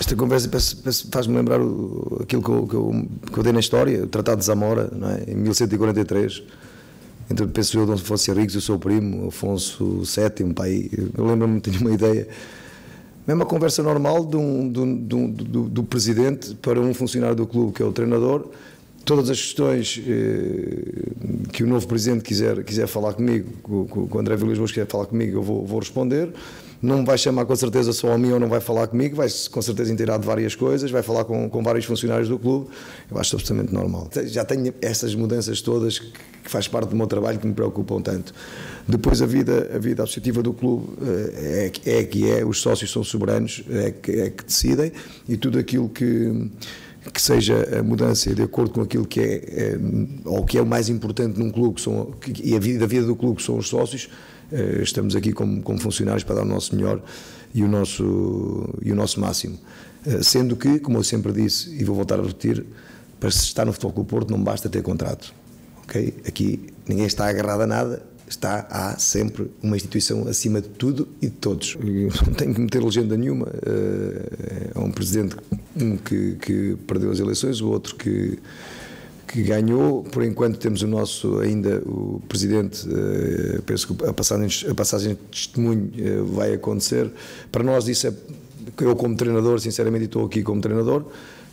Esta conversa faz-me lembrar aquilo que eu dei na história, o Tratado de Zamora, não é? Em 1143, entre, penso eu, Dom Afonso Henriques e o seu primo, Afonso VII, pai, eu lembro-me, tenho uma ideia, é uma conversa normal do presidente para um funcionário do clube, que é o treinador. Todas as questões que o novo presidente quiser falar comigo, que o André Villas-Boas quiser falar comigo, eu vou responder. Não vai chamar com certeza só a mim, ou não vai falar comigo, vai com certeza inteirar de várias coisas, vai falar com vários funcionários do clube. Eu acho absolutamente normal. Já tenho essas mudanças todas que faz parte do meu trabalho, que me preocupam tanto. Depois a vida associativa do clube é que é, os sócios são soberanos, é que decidem, e tudo aquilo que seja a mudança de acordo com aquilo que é ou que é o mais importante num clube, e a vida do clube, que são os sócios. Estamos aqui como funcionários para dar o nosso melhor e o nosso máximo, sendo que, como eu sempre disse e vou voltar a repetir, para se estar no Futebol Clube Porto não basta ter contrato, ok? Aqui ninguém está agarrado a nada, há sempre uma instituição acima de tudo e de todos. Eu não tenho que meter legenda nenhuma. Há um presidente que perdeu as eleições, o outro que ganhou. Por enquanto temos o nosso, ainda o presidente, penso que a passagem de testemunho vai acontecer. Para nós isso é, eu como treinador, sinceramente estou aqui como treinador,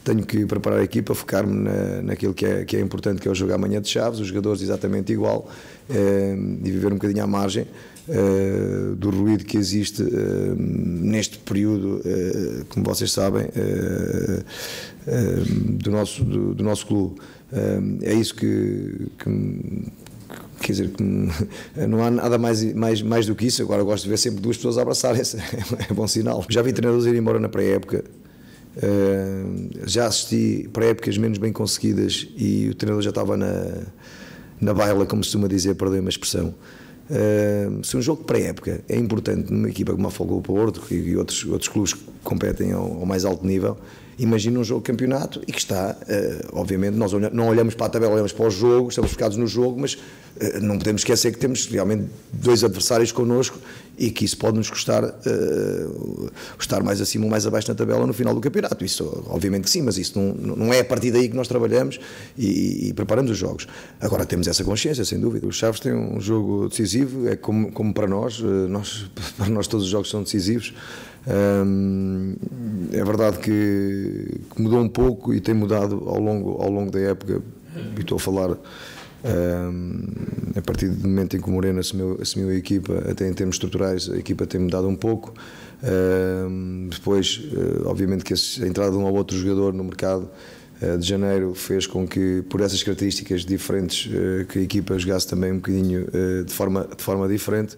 tenho que preparar a equipa, focar-me naquilo que é importante, que é o jogo amanhã de Chaves, os jogadores exatamente igual, e viver um bocadinho à margem do ruído que existe neste período, como vocês sabem, do nosso clube. É isso quer dizer, não há nada mais do que isso. Agora eu gosto de ver sempre duas pessoas abraçarem-se, é bom sinal. Já vi treinadores ir embora na pré-época, já assisti pré-épocas menos bem conseguidas e o treinador já estava na baila, como se costuma dizer, perdeu uma expressão. Se um jogo de pré-época é importante numa equipa como a Futebol Clube Porto e outros clubes que competem ao mais alto nível, imagina um jogo de campeonato e que está, obviamente, nós não olhamos para a tabela, olhamos para o jogo, estamos focados no jogo, mas não podemos esquecer que temos realmente dois adversários connosco e que isso pode nos custar estar mais acima ou mais abaixo na tabela no final do campeonato. Isso, obviamente que sim, mas isso não é a partir daí que nós trabalhamos e preparamos os jogos. Agora temos essa consciência, sem dúvida. Os Chaves têm um jogo decisivo, é como para nós, para nós todos os jogos são decisivos. É verdade que mudou um pouco e tem mudado ao longo da época, e estou a falar a partir do momento em que o Moreno assumiu a equipa, até em termos estruturais a equipa tem mudado um pouco. Depois, obviamente que a entrada de um ou outro jogador no mercado de janeiro fez com que, por essas características diferentes, que a equipa jogasse também um bocadinho de forma diferente.